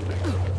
contact.